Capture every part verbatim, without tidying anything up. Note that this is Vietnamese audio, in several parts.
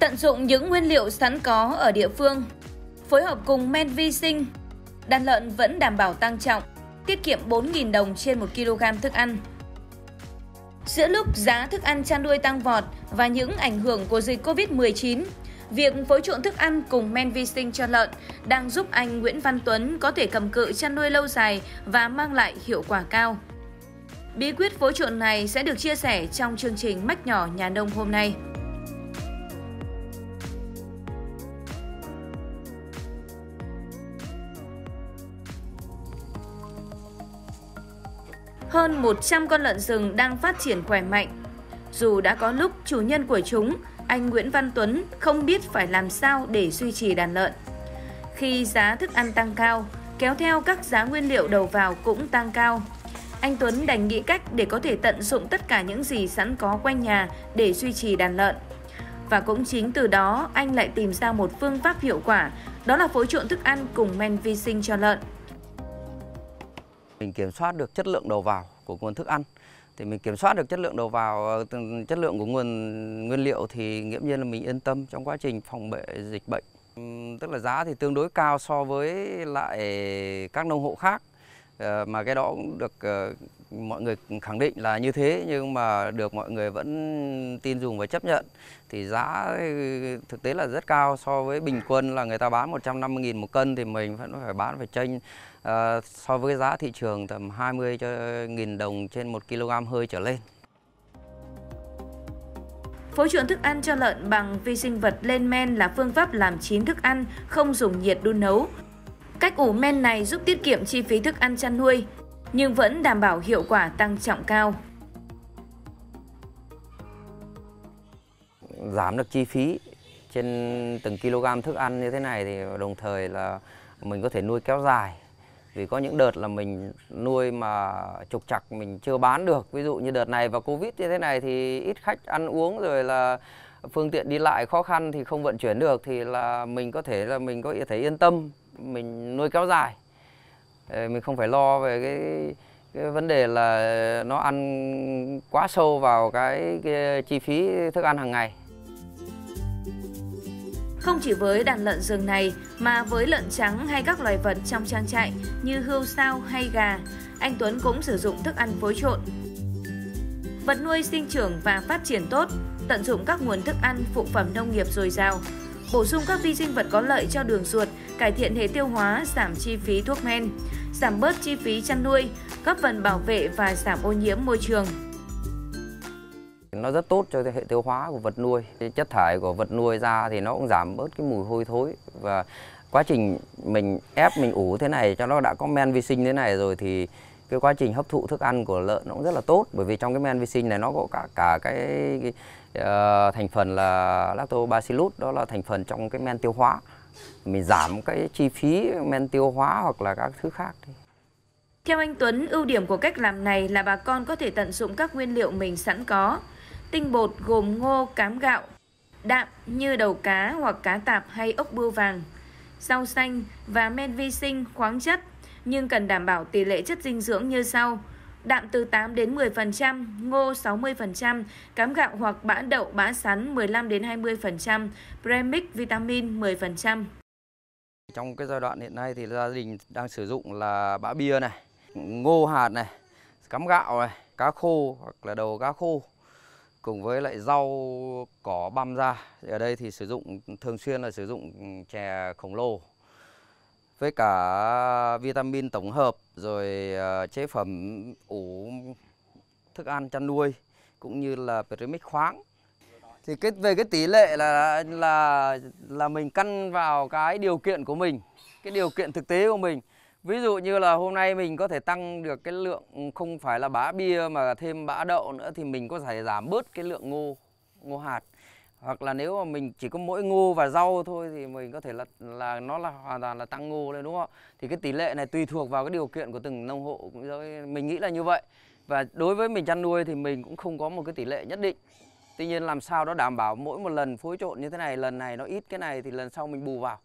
Tận dụng những nguyên liệu sẵn có ở địa phương, phối hợp cùng men vi sinh, đàn lợn vẫn đảm bảo tăng trọng, tiết kiệm bốn nghìn đồng trên một ki lô gam thức ăn. Giữa lúc giá thức ăn chăn nuôi tăng vọt và những ảnh hưởng của dịch Covid mười chín, việc phối trộn thức ăn cùng men vi sinh cho lợn đang giúp anh Nguyễn Văn Tuấn có thể cầm cự chăn nuôi lâu dài và mang lại hiệu quả cao. Bí quyết phối trộn này sẽ được chia sẻ trong chương trình Mách nhỏ Nhà Nông hôm nay. Hơn một trăm con lợn rừng đang phát triển khỏe mạnh. Dù đã có lúc chủ nhân của chúng, anh Nguyễn Văn Tuấn, không biết phải làm sao để duy trì đàn lợn. Khi giá thức ăn tăng cao, kéo theo các giá nguyên liệu đầu vào cũng tăng cao. Anh Tuấn đành nghĩ cách để có thể tận dụng tất cả những gì sẵn có quanh nhà để duy trì đàn lợn. Và cũng chính từ đó, anh lại tìm ra một phương pháp hiệu quả, đó là phối trộn thức ăn cùng men vi sinh cho lợn. Mình kiểm soát được chất lượng đầu vào của nguồn thức ăn, thì mình kiểm soát được chất lượng đầu vào, chất lượng của nguồn nguyên liệu thì nghiễm nhiên là mình yên tâm trong quá trình phòng bệnh dịch bệnh. Tức là giá thì tương đối cao so với lại các nông hộ khác, mà cái đó cũng được mọi người khẳng định là như thế, nhưng mà được mọi người vẫn tin dùng và chấp nhận. Thì giá thực tế là rất cao so với bình quân, là người ta bán một trăm năm mươi nghìn một cân thì mình vẫn phải bán phải chênh à, so với giá thị trường tầm hai mươi nghìn đồng trên một ki lô gam hơi trở lên. Phối trộn thức ăn cho lợn bằng vi sinh vật lên men là phương pháp làm chín thức ăn, không dùng nhiệt đun nấu. Cách ủ men này giúp tiết kiệm chi phí thức ăn chăn nuôi, nhưng vẫn đảm bảo hiệu quả tăng trọng cao. Giảm được chi phí trên từng kg thức ăn như thế này, thì đồng thời là mình có thể nuôi kéo dài. Vì có những đợt là mình nuôi mà trục trặc mình chưa bán được. Ví dụ như đợt này và Covid như thế này thì ít khách ăn uống, rồi là phương tiện đi lại khó khăn thì không vận chuyển được, thì là mình có thể là mình có thể yên tâm, mình nuôi kéo dài. Mình không phải lo về cái, cái vấn đề là nó ăn quá sâu vào cái, cái chi phí thức ăn hàng ngày. Không chỉ với đàn lợn rừng này mà với lợn trắng hay các loài vật trong trang trại như hươu sao hay gà, anh Tuấn cũng sử dụng thức ăn phối trộn. Vật nuôi sinh trưởng và phát triển tốt, tận dụng các nguồn thức ăn phụ phẩm nông nghiệp dồi dào, bổ sung các vi sinh vật có lợi cho đường ruột, cải thiện hệ tiêu hóa, giảm chi phí thuốc men, giảm bớt chi phí chăn nuôi, góp phần bảo vệ và giảm ô nhiễm môi trường. Nó rất tốt cho hệ tiêu hóa của vật nuôi. Chất thải của vật nuôi ra thì nó cũng giảm bớt cái mùi hôi thối. Và quá trình mình ép, mình ủ thế này cho nó đã có men vi sinh thế này rồi thì cái quá trình hấp thụ thức ăn của lợn nó cũng rất là tốt. Bởi vì trong cái men vi sinh này nó có cả cả cái, cái uh, thành phần là lactobacillus, đó là thành phần trong cái men tiêu hóa. Mình giảm cái chi phí men tiêu hóa hoặc là các thứ khác đi. Theo anh Tuấn, ưu điểm của cách làm này là bà con có thể tận dụng các nguyên liệu mình sẵn có. Tinh bột gồm ngô, cám gạo, đạm như đầu cá hoặc cá tạp hay ốc bươu vàng, rau xanh và men vi sinh, khoáng chất, nhưng cần đảm bảo tỷ lệ chất dinh dưỡng như sau: đạm từ tám đến mười phần trăm, ngô sáu mươi phần trăm, cám gạo hoặc bã đậu, bã sắn mười lăm đến hai mươi phần trăm, premix vitamin mười phần trăm. Trong cái giai đoạn hiện nay thì gia đình đang sử dụng là bã bia này, ngô hạt này, cám gạo này, cá khô hoặc là đầu cá khô, cùng với lại rau cỏ băm ra. Ở đây thì sử dụng thường xuyên là sử dụng chè khổng lồ, với cả vitamin tổng hợp, rồi chế phẩm ủ thức ăn chăn nuôi, cũng như là premix khoáng. Thì cái về cái tỷ lệ là là là mình căn vào cái điều kiện của mình, cái điều kiện thực tế của mình. Ví dụ như là hôm nay mình có thể tăng được cái lượng không phải là bã bia mà thêm bã đậu nữa, thì mình có thể giảm bớt cái lượng ngô, ngô hạt. Hoặc là nếu mà mình chỉ có mỗi ngô và rau thôi thì mình có thể là là nó là hoàn toàn là tăng ngô lên, đúng không ạ? Thì cái tỷ lệ này tùy thuộc vào cái điều kiện của từng nông hộ, cũng mình nghĩ là như vậy. Và đối với mình chăn nuôi thì mình cũng không có một cái tỷ lệ nhất định. Tuy nhiên làm sao đó đảm bảo mỗi một lần phối trộn như thế này, lần này nó ít cái này thì lần sau mình bù vào.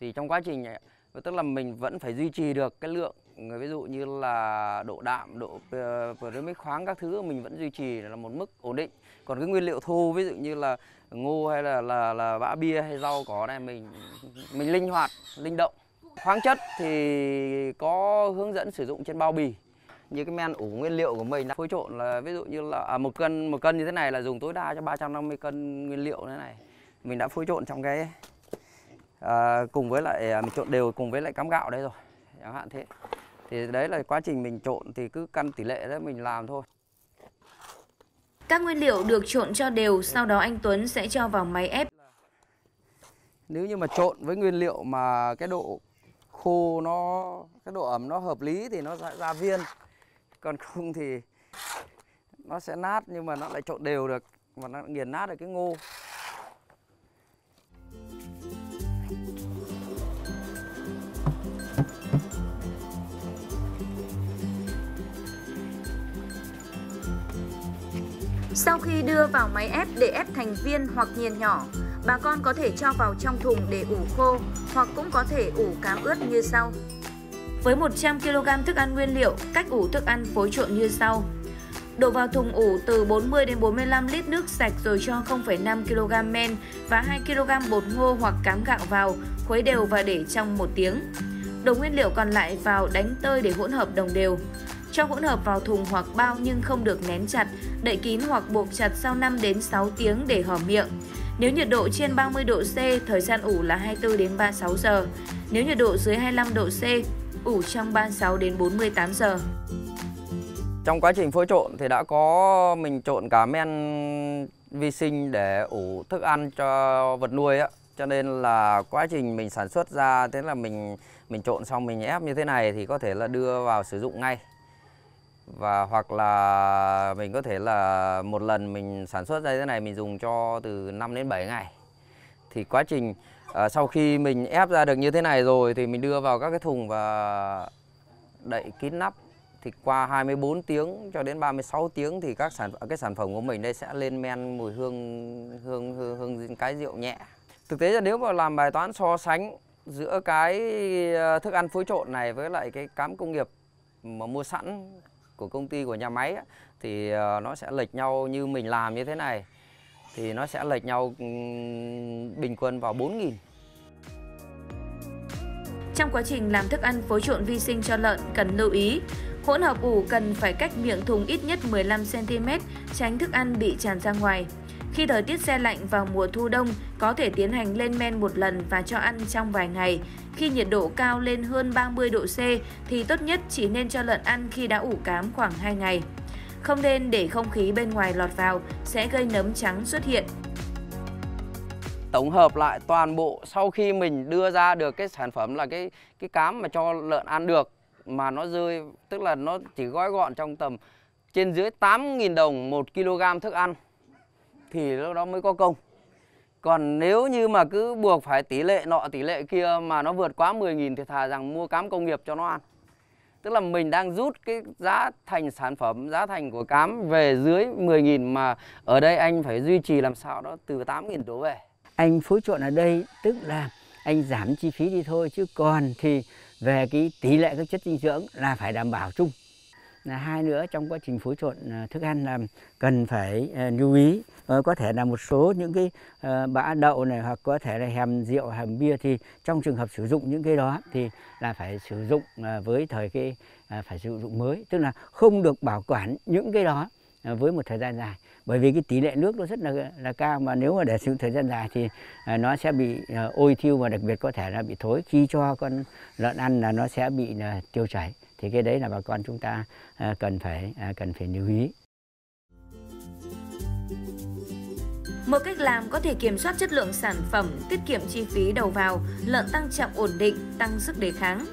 Thì trong quá trình này, tức là mình vẫn phải duy trì được cái lượng bệnh ví dụ như là độ đạm, độ pyrumic khoáng các thứ mình vẫn duy trì là một mức ổn định. Còn cái nguyên liệu thô ví dụ như là ngô hay là là là bã bia hay rau cỏ này mình mình linh hoạt, linh động. Khoáng chất thì có hướng dẫn sử dụng trên bao bì. Như cái men ủ nguyên liệu của mình phối trộn là ví dụ như là à, một cân một cân như thế này là dùng tối đa cho ba trăm năm mươi cân nguyên liệu thế này. Mình đã phối trộn trong cái à, cùng với lại mình trộn đều cùng với lại cám gạo đấy rồi. Chẳng hạn thế. Thì đấy là quá trình mình trộn thì cứ căn tỷ lệ đấy mình làm thôi. Các nguyên liệu được trộn cho đều, sau đó anh Tuấn sẽ cho vào máy ép. Nếu như mà trộn với nguyên liệu mà cái độ khô nó, cái độ ẩm nó hợp lý thì nó sẽ ra viên. Còn không thì nó sẽ nát nhưng mà nó lại trộn đều được và nó nghiền nát được cái ngô. Sau khi đưa vào máy ép để ép thành viên hoặc nghiền nhỏ, bà con có thể cho vào trong thùng để ủ khô hoặc cũng có thể ủ cám ướt như sau. Với một trăm ki lô gam thức ăn nguyên liệu, cách ủ thức ăn phối trộn như sau. Đổ vào thùng ủ từ bốn mươi đến bốn mươi lăm lít nước sạch rồi cho không phẩy năm ki lô gam men và hai ki lô gam bột ngô hoặc cám gạo vào, khuấy đều và để trong một tiếng. Đổ nguyên liệu còn lại vào đánh tơi để hỗn hợp đồng đều. Cho hỗn hợp vào thùng hoặc bao nhưng không được nén chặt, đậy kín hoặc buộc chặt sau năm đến sáu tiếng để hở miệng. Nếu nhiệt độ trên ba mươi độ C, thời gian ủ là hai mươi tư đến ba mươi sáu giờ. Nếu nhiệt độ dưới hai mươi lăm độ C, ủ trong ba mươi sáu đến bốn mươi tám giờ. Trong quá trình phối trộn thì đã có mình trộn cả men vi sinh để ủ thức ăn cho vật nuôi á, cho nên là quá trình mình sản xuất ra thế là mình mình trộn xong mình ép như thế này thì có thể là đưa vào sử dụng ngay. Và hoặc là mình có thể là một lần mình sản xuất ra thế này mình dùng cho từ năm đến bảy ngày. Thì quá trình uh, sau khi mình ép ra được như thế này rồi thì mình đưa vào các cái thùng và đậy kín nắp. Thì qua hai mươi tư tiếng cho đến ba mươi sáu tiếng thì các sản cái sản phẩm của mình đây sẽ lên men mùi hương hương hương, hương cái rượu nhẹ. Thực tế là nếu mà làm bài toán so sánh giữa cái thức ăn phối trộn này với lại cái cám công nghiệp mà mua sẵn của công ty, của nhà máy thì nó sẽ lệch nhau. Như mình làm như thế này thì nó sẽ lệch nhau bình quân vào bốn nghìn. Trong quá trình làm thức ăn phối trộn vi sinh cho lợn cần lưu ý hỗn hợp ủ cần phải cách miệng thùng ít nhất mười lăm xen ti mét, tránh thức ăn bị tràn ra ngoài. Khi thời tiết se lạnh vào mùa thu đông, có thể tiến hành lên men một lần và cho ăn trong vài ngày. Khi nhiệt độ cao lên hơn ba mươi độ C thì tốt nhất chỉ nên cho lợn ăn khi đã ủ cám khoảng hai ngày. Không nên để không khí bên ngoài lọt vào, sẽ gây nấm trắng xuất hiện. Tổng hợp lại toàn bộ sau khi mình đưa ra được cái sản phẩm là cái cái cám mà cho lợn ăn được mà nó rơi, tức là nó chỉ gói gọn trong tầm trên dưới tám nghìn đồng một ki lô gam thức ăn, thì lúc đó mới có công. Còn nếu như mà cứ buộc phải tỷ lệ nọ tỷ lệ kia mà nó vượt quá mười nghìn thì thà rằng mua cám công nghiệp cho nó ăn. Tức là mình đang rút cái giá thành sản phẩm, giá thành của cám về dưới mười nghìn, mà ở đây anh phải duy trì làm sao đó từ tám nghìn đổ về. Anh phối trộn ở đây tức là anh giảm chi phí đi thôi, chứ còn thì về cái tỷ lệ các chất dinh dưỡng là phải đảm bảo chung. Là hai nữa, trong quá trình phối trộn thức ăn là cần phải lưu ý, có thể là một số những cái bã đậu này hoặc có thể là hèm rượu, hèm bia, thì trong trường hợp sử dụng những cái đó thì là phải sử dụng với thời cái phải sử dụng mới, tức là không được bảo quản những cái đó với một thời gian dài, bởi vì cái tỷ lệ nước nó rất là là cao, mà nếu mà để sử dụng thời gian dài thì nó sẽ bị ôi thiêu và đặc biệt có thể là bị thối. Khi cho con lợn ăn là nó sẽ bị là tiêu chảy. Thì cái đấy là bà con chúng ta cần phải cần phải lưu ý. Một cách làm có thể kiểm soát chất lượng sản phẩm, tiết kiệm chi phí đầu vào, lợn tăng trọng ổn định, tăng sức đề kháng.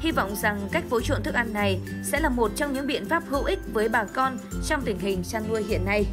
Hy vọng rằng cách phối trộn thức ăn này sẽ là một trong những biện pháp hữu ích với bà con trong tình hình chăn nuôi hiện nay.